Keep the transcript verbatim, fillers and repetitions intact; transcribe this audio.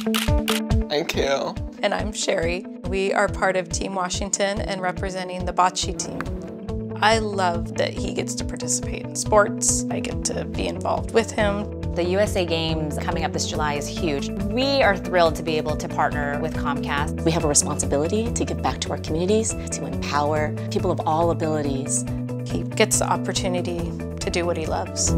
Thank you. And I'm Sherry. We are part of Team Washington and representing the bocce team. I love that he gets to participate in sports. I get to be involved with him. The U S A Games coming up this July is huge. We are thrilled to be able to partner with Comcast. We have a responsibility to give back to our communities, to empower people of all abilities. He gets the opportunity to do what he loves.